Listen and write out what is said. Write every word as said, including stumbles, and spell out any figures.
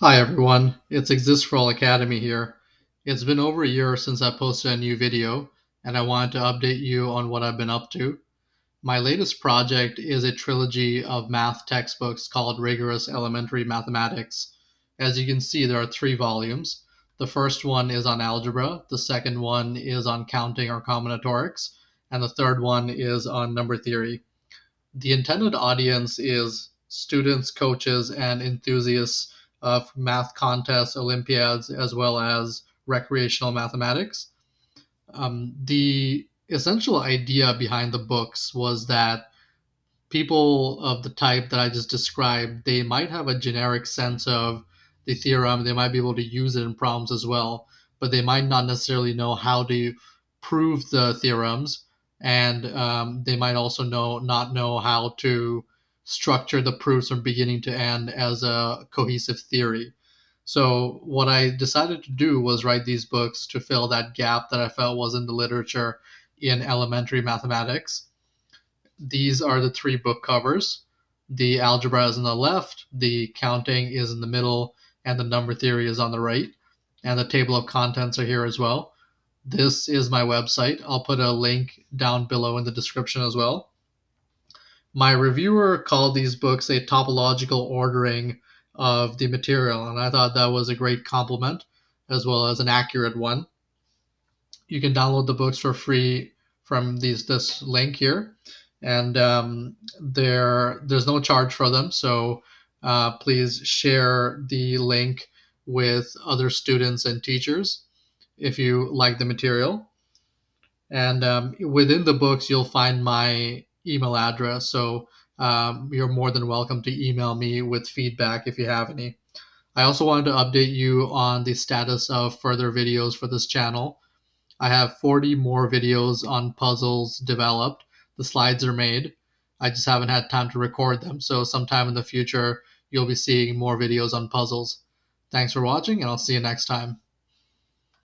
Hi everyone, it's Existsforall Academy here. It's been over a year since I posted a new video, and I wanted to update you on what I've been up to. My latest project is a trilogy of math textbooks called Rigorous Elementary Mathematics. As you can see, there are three volumes. The first one is on algebra, the second one is on counting or combinatorics, and the third one is on number theory. The intended audience is students, coaches, and enthusiasts of math contests, Olympiads, as well as recreational mathematics. Um, the essential idea behind the books was that people of the type that I just described, they might have a generic sense of the theorem, they might be able to use it in problems as well, but they might not necessarily know how to prove the theorems, and um, they might also know not know how to structure the proofs from beginning to end as a cohesive theory. So what I decided to do was write these books to fill that gap that I felt was in the literature in elementary mathematics. These are the three book covers. The algebra is on the left, the counting is in the middle, and the number theory is on the right. And the table of contents are here as well. This is my website. I'll put a link down below in the description as well. My reviewer called these books a topological ordering of the material, and I thought that was a great compliment as well as an accurate one. You can download the books for free from these this link here, and um, there there's no charge for them, so uh, please share the link with other students and teachers if you like the material. And um, within the books you'll find my email address, so um, you're more than welcome to email me with feedback if you have any. I also wanted to update you on the status of further videos for this channel. I have forty more videos on puzzles developed. The slides are made. I just haven't had time to record them, so sometime in the future you'll be seeing more videos on puzzles. Thanks for watching, and I'll see you next time.